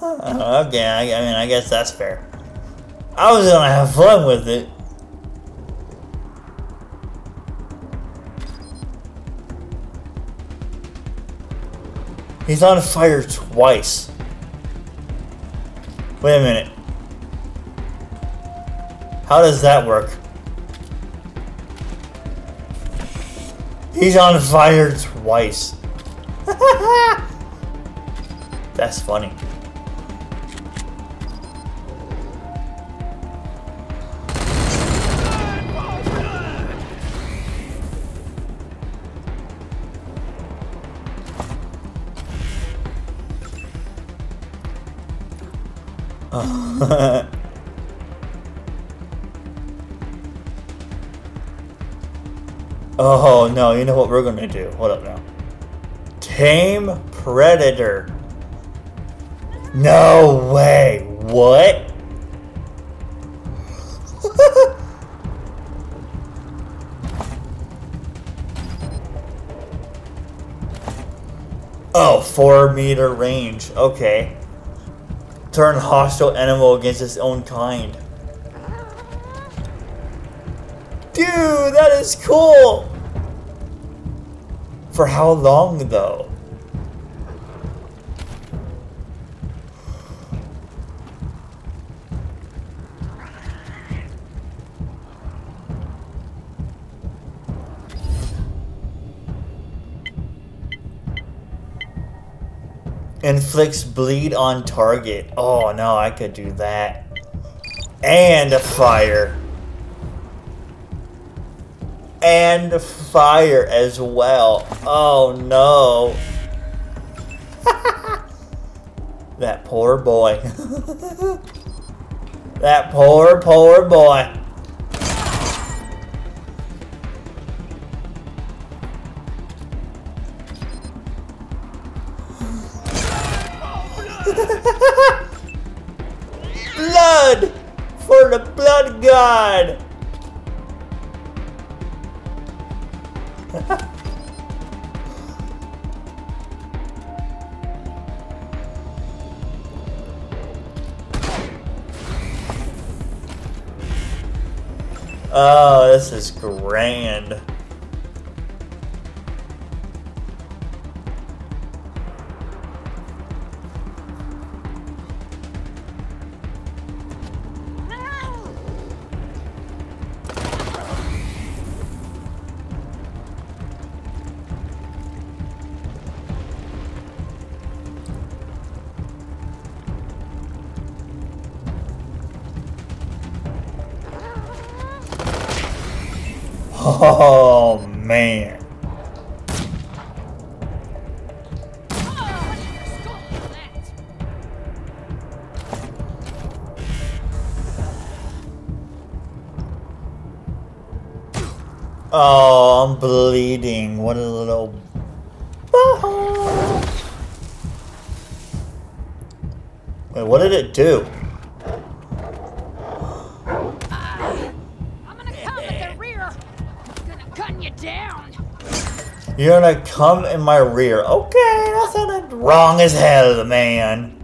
Okay, I mean, I guess that's fair. I was gonna have fun with it. He's on fire twice. Wait a minute. How does that work? He's on fire twice. That's funny. Oh no, you know what we're gonna do. Hold up now. Tame Predator. No way. What? Oh, 4-meter range. Okay. Turn hostile animal against its own kind. Dude, that is cool! For how long, though? Inflicts bleed on target. Oh no, I could do that. And a fire. And a fire as well. Oh no. That poor boy. That poor, poor boy. Blood! For the blood god! Oh, this is grand. Oh, man. Oh, I'm bleeding. What a little... Wait, what did it do? You're gonna come in my rear. Okay, that sounded wrong as hell, man.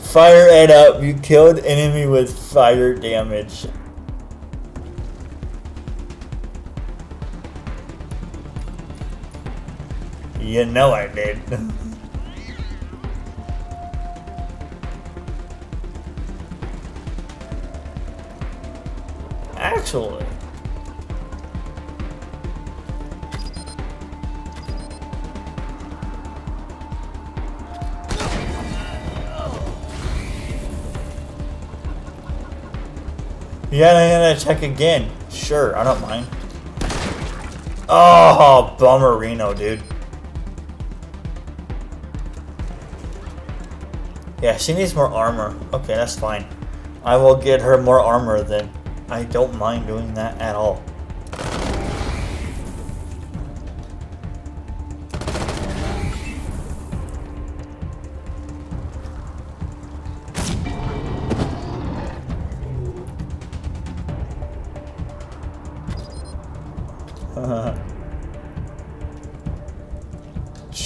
Fire it up. You killed enemy with fire damage. You know I did. Actually. Yeah, I'm gonna check again. Sure, I don't mind. Oh, bummer, Reno, dude. Yeah, she needs more armor. Okay, that's fine. I will get her more armor then. I don't mind doing that at all.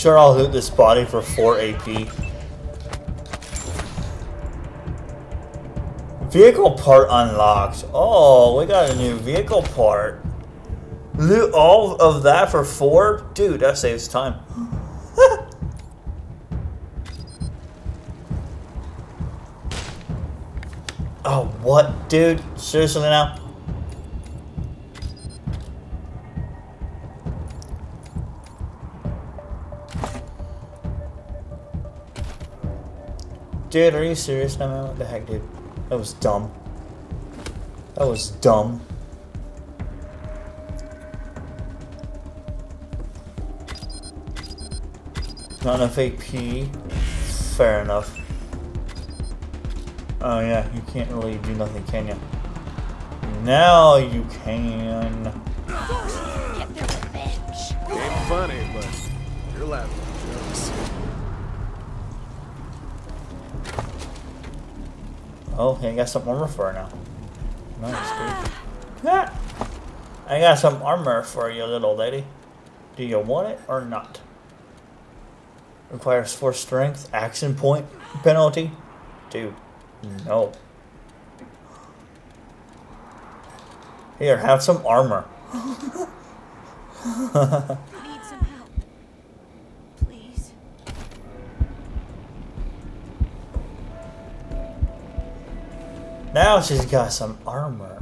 sure I'll loot this body for 4 AP. Vehicle part unlocked. Oh, we got a new vehicle part. Loot all of that for 4? Dude, that saves time. Oh, what? Dude, seriously now? Dude, are you serious now, man? What the heck, dude? That was dumb. That was dumb. Not enough AP. Fair enough. Oh yeah, you can't really do nothing, can you? Now you can. Get their revenge. Ain't funny, but you're laughing. Oh, I got some armor for her now. Nice, dude. Ah! I got some armor for you, little lady. Do you want it or not? Requires 4 strength, action point, penalty. Dude, no. Here, have some armor. Now she's got some armor.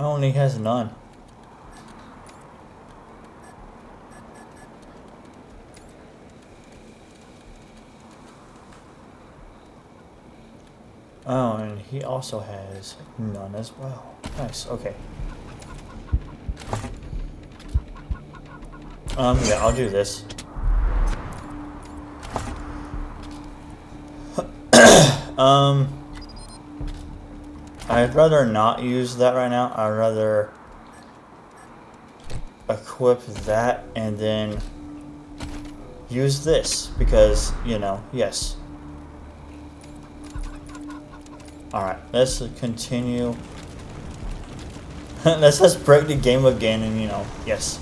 Only has none. Oh, and he also has none as well. Nice, okay. Yeah, I'll do this. I'd rather not use that right now. I'd rather equip that and then use this because, you know, yes. Alright, let's continue. Let's just break the game again and, you know, yes.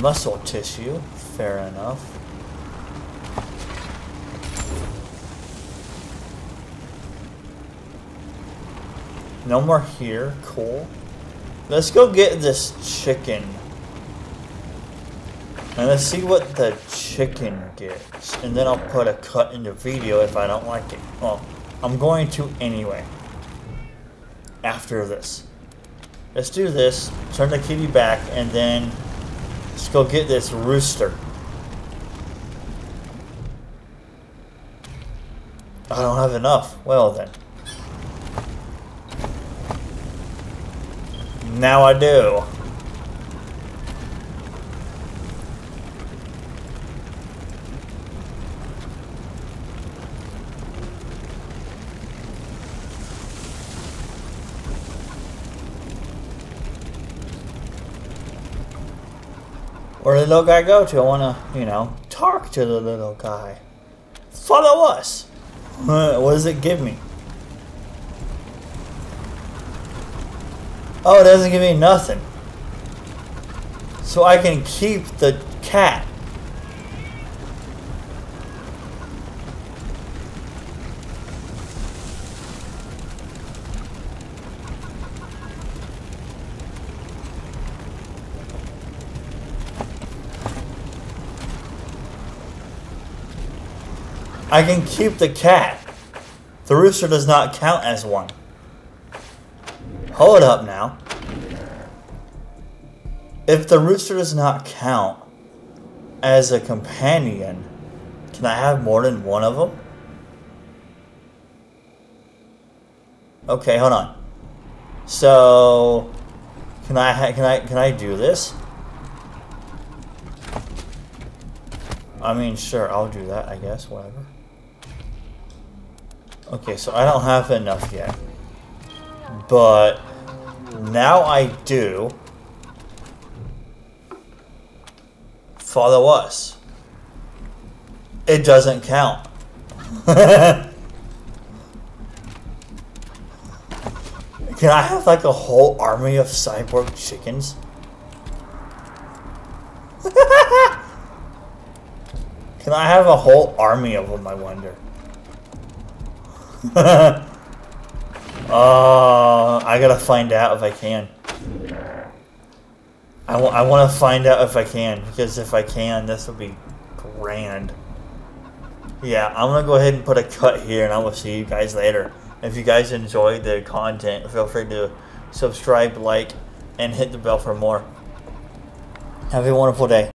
Muscle tissue, fair enough. No more here, cool. Let's go get this chicken. And let's see what the chicken gets. And then I'll put a cut in the video if I don't like it. Well, I'm going to anyway. After this. Let's do this, turn the kitty back, and then let's go get this rooster. I don't have enough. Well then. Now I do. Where did the little guy go to? I want to, you know, talk to the little guy. Follow us! What does it give me? Oh, it doesn't give me nothing. So I can keep the cat. I can keep the cat. The rooster does not count as one. Hold up now. If the rooster does not count as a companion, can I have more than one of them? Okay, hold on. So, can I do this? I mean, sure, I'll do that, I guess, whatever. Okay, so I don't have enough yet. But now I do. Follow us. It doesn't count. Can I have like a whole army of cyborg chickens? Can I have a whole army of them, I wonder? I gotta find out if I can. I want to find out if I can, because if I can, this would be grand. Yeah, I'm gonna go ahead and put a cut here, and I will see you guys later. If you guys enjoyed the content, feel free to subscribe, like, and hit the bell for more. Have a wonderful day.